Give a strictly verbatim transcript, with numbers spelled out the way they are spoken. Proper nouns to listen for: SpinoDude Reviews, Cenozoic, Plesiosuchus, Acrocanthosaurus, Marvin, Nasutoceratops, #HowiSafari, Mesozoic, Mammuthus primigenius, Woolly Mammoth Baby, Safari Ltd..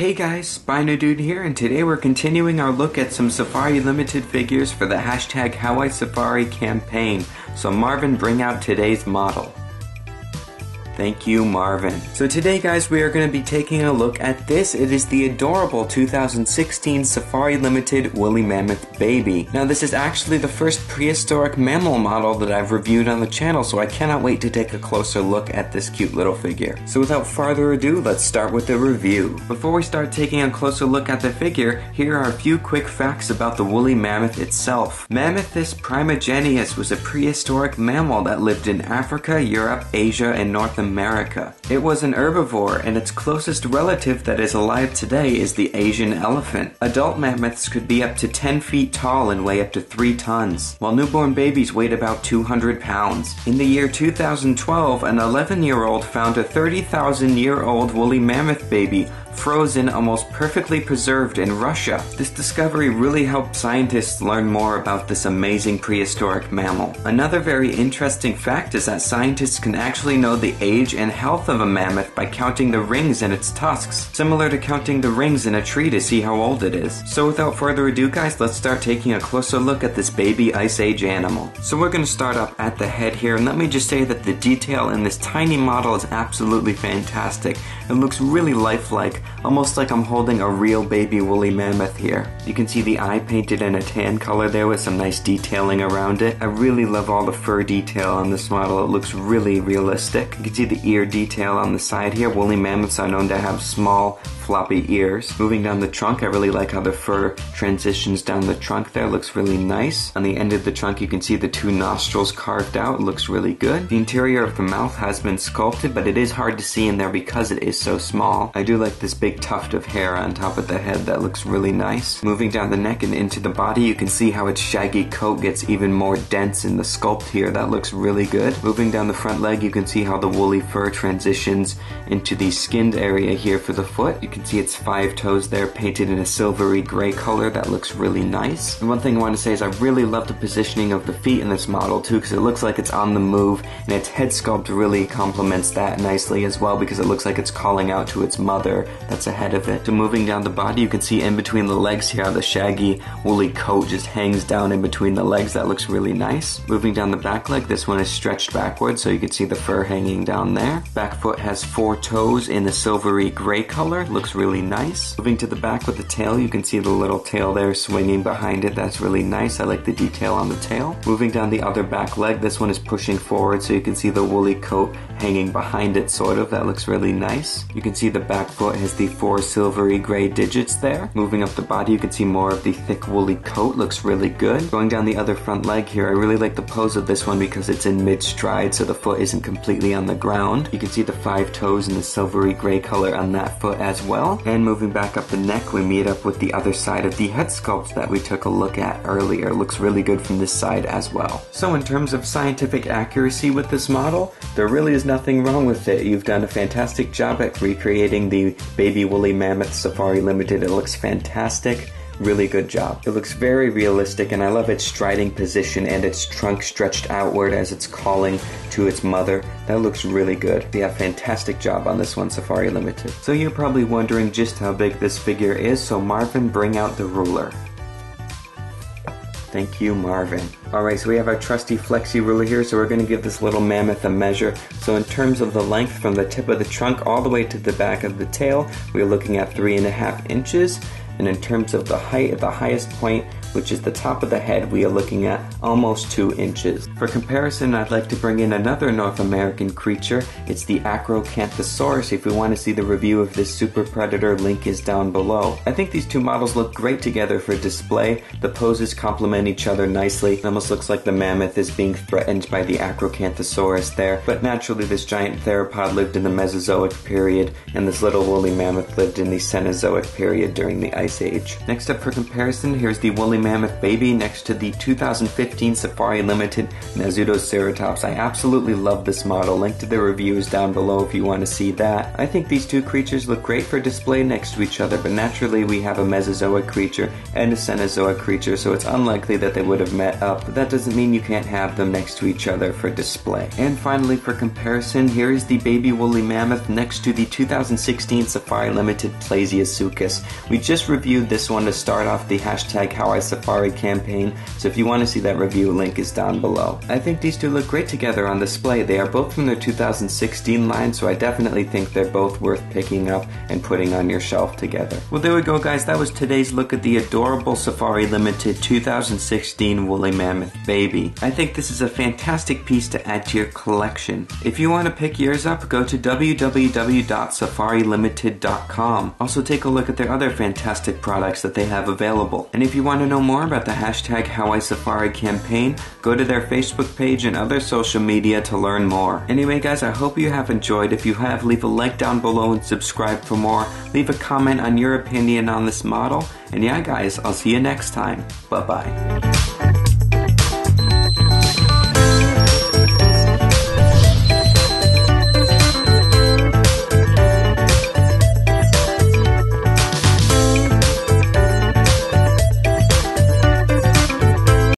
Hey guys, SpinoDude here, and today we're continuing our look at some Safari Limited figures for the hashtag HowiSafari campaign. So Marvin, bring out today's model. Thank you, Marvin. So today guys, we are going to be taking a look at this. It is the adorable two thousand sixteen Safari Limited Woolly Mammoth Baby. Now this is actually the first prehistoric mammal model that I've reviewed on the channel, so I cannot wait to take a closer look at this cute little figure. So without further ado, let's start with the review. Before we start taking a closer look at the figure, here are a few quick facts about the woolly mammoth itself. Mammuthus primigenius was a prehistoric mammal that lived in Africa, Europe, Asia, and North America. It was an herbivore, and its closest relative that is alive today is the Asian elephant. Adult mammoths could be up to ten feet tall and weigh up to three tons, while newborn babies weighed about two hundred pounds. In the year two thousand twelve, an eleven year old found a thirty thousand year old woolly mammoth baby frozen, almost perfectly preserved in Russia. This discovery really helped scientists learn more about this amazing prehistoric mammal. Another very interesting fact is that scientists can actually know the age and health of a mammoth by counting the rings in its tusks, similar to counting the rings in a tree to see how old it is. So without further ado guys, let's start taking a closer look at this baby Ice Age animal. So we're going to start up at the head here, and let me just say that the detail in this tiny model is absolutely fantastic. It looks really lifelike, almost like I'm holding a real baby woolly mammoth here. You can see the eye painted in a tan color there with some nice detailing around it. I really love all the fur detail on this model. It looks really realistic. You can see the ear detail on the side here. Woolly mammoths are known to have small, floppy ears. Moving down the trunk, I really like how the fur transitions down the trunk there. Looks really nice. On the end of the trunk, you can see the two nostrils carved out. It looks really good. The interior of the mouth has been sculpted, but it is hard to see in there because it is so small. I do like this big tuft of hair on top of the head. That looks really nice. Moving down the neck and into the body, you can see how its shaggy coat gets even more dense in the sculpt here. That looks really good. Moving down the front leg, you can see how the woolly fur transitions into the skinned area here for the foot. You can see its five toes there painted in a silvery gray color. That looks really nice. And one thing I want to say is I really love the positioning of the feet in this model too, because it looks like it's on the move, and its head sculpt really complements that nicely as well, because it looks like it's calling out to its mother that's ahead of it. So moving down the body, you can see in between the legs here how the shaggy woolly coat just hangs down in between the legs. That looks really nice. Moving down the back leg, this one is stretched backwards, so you can see the fur hanging down there. Back foot has four toes in the silvery gray color. Looks really nice. Moving to the back with the tail, you can see the little tail there swinging behind it. That's really nice. I like the detail on the tail. Moving down the other back leg, this one is pushing forward, so you can see the woolly coat hanging behind it sort of. That looks really nice. You can see the back foot has the four silvery gray digits there. Moving up the body, you can see more of the thick woolly coat. Looks really good. Going down the other front leg here, I really like the pose of this one because it's in mid-stride, so the foot isn't completely on the ground. You can see the five toes and the silvery gray color on that foot as well. And moving back up the neck, we meet up with the other side of the head sculpt that we took a look at earlier. Looks really good from this side as well. So in terms of scientific accuracy with this model, there really is nothing wrong with it. You've done a fantastic job at recreating the baby woolly mammoth Safari Limited. It looks fantastic. Really good job. It looks very realistic, and I love its striding position and its trunk stretched outward as it's calling to its mother. That looks really good. Yeah, fantastic job on this one, Safari Limited. So you're probably wondering just how big this figure is, so Marvin, bring out the ruler. Thank you, Marvin. Alright, so we have our trusty flexi ruler here, so we're going to give this little mammoth a measure. So in terms of the length from the tip of the trunk all the way to the back of the tail, we're looking at three and a half inches. And in terms of the height, at the highest point, which is the top of the head, we are looking at almost two inches. For comparison, I'd like to bring in another North American creature. It's the Acrocanthosaurus. If you want to see the review of this super predator, link is down below. I think these two models look great together for display. The poses complement each other nicely. It almost looks like the mammoth is being threatened by the Acrocanthosaurus there. But naturally, this giant theropod lived in the Mesozoic period, and this little woolly mammoth lived in the Cenozoic period during the Ice Age. Next up for comparison, here's the woolly Mammoth Baby next to the two thousand fifteen Safari Limited Nasutoceratops. I absolutely love this model. Link to the reviews down below if you want to see that. I think these two creatures look great for display next to each other, but naturally we have a Mesozoic creature and a Cenozoic creature, so it's unlikely that they would have met up, but that doesn't mean you can't have them next to each other for display. And finally, for comparison, here is the baby woolly mammoth next to the two thousand sixteen Safari Limited Plesiosuchus. We just reviewed this one to start off the hashtag HowiSafari campaign, so if you want to see that review, link is down below. I think these two look great together on display. They are both from their two thousand sixteen line, so I definitely think they're both worth picking up and putting on your shelf together. Well, there we go, guys. That was today's look at the adorable Safari Limited two thousand sixteen Woolly Mammoth Baby. I think this is a fantastic piece to add to your collection. If you want to pick yours up, go to w w w dot safari limited dot com. Also take a look at their other fantastic products that they have available. And if you want to know more about the hashtag HowiSafari campaign, go to their Facebook page and other social media to learn more. Anyway, guys, I hope you have enjoyed. If you have, leave a like down below and subscribe for more. Leave a comment on your opinion on this model. And yeah, guys, I'll see you next time. Bye-bye.